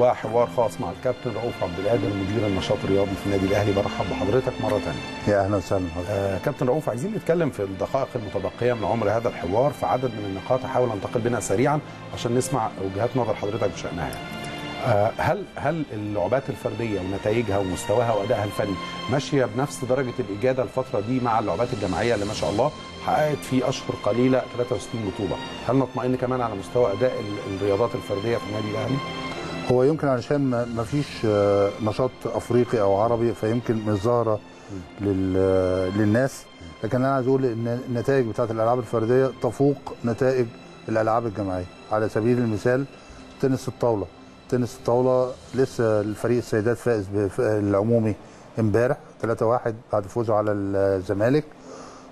وحوار خاص مع الكابتن رؤوف عبد الهادي مدير النشاط الرياضي في النادي الاهلي. برحب بحضرتك مره ثانيه. يا اهلا وسهلا بحضرتك. كابتن رؤوف، عايزين نتكلم في الدقائق المتبقيه من عمر هذا الحوار في عدد من النقاط، احاول انتقل بينها سريعا عشان نسمع وجهات نظر حضرتك بشانها. هل اللعبات الفرديه ونتائجها ومستواها وادائها الفني ماشيه بنفس درجه الاجاده الفتره دي مع اللعبات الجماعيه اللي ما شاء الله حققت في اشهر قليله 63 بطوله؟ هل نطمئن كمان على مستوى اداء الرياضات الفرديه في النادي الاهلي؟ هو يمكن علشان ما فيش نشاط افريقي او عربي فيمكن مش ظاهره للناس، لكن انا عايز اقول ان النتائج بتاعت الالعاب الفرديه تفوق نتائج الالعاب الجماعيه. على سبيل المثال تنس الطاوله لسه الفريق السيدات فائز بالعمومي امبارح 3-1 بعد فوزه على الزمالك،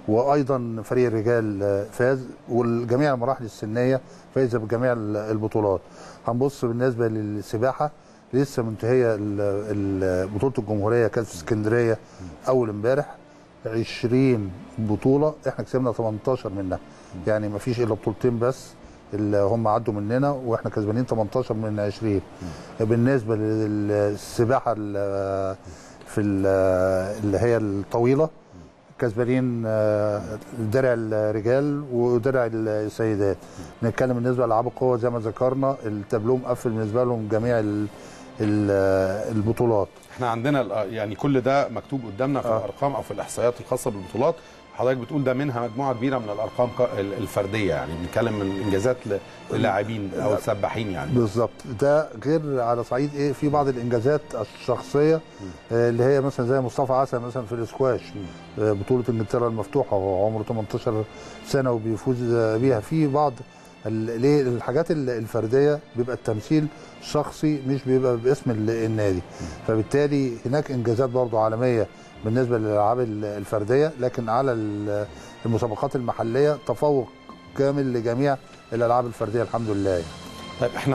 وايضا فريق الرجال فاز، والجميع المراحل السنيه فايزه بجميع البطولات. هنبص بالنسبه للسباحه، لسه منتهيه بطوله الجمهوريه كانت في اسكندريه اول امبارح 20 بطوله احنا كسبنا 18 منها، يعني ما فيش الا بطولتين بس اللي هم عدوا مننا واحنا كسبانين 18 من 20. بالنسبه للسباحه في اللي هي الطويله كسبانين درع الرجال ودرع السيدات. نتكلم بالنسبه لالعاب القوه زي ما ذكرنا التابلو مقفل بالنسبه لهم جميع البطولات. احنا عندنا يعني كل ده مكتوب قدامنا في الارقام او في الاحصائيات الخاصه بالبطولات. حضرتك بتقول ده منها مجموعه كبيره من الارقام الفرديه، يعني بنتكلم من انجازات للاعبين او السباحين يعني. بالظبط، ده غير على صعيد ايه في بعض الانجازات الشخصيه اللي هي مثلا زي مصطفى عسل مثلا في الاسكواش بطوله انجلترا المفتوحه وهو عمره 18 سنه وبيفوز بيها. في بعض ليه الحاجات الفرديه بيبقى التمثيل شخصي مش بيبقى باسم النادي، فبالتالي هناك انجازات برضه عالميه بالنسبه للالعاب الفرديه، لكن على المسابقات المحليه تفوق كامل لجميع الالعاب الفرديه الحمد لله. طيب احنا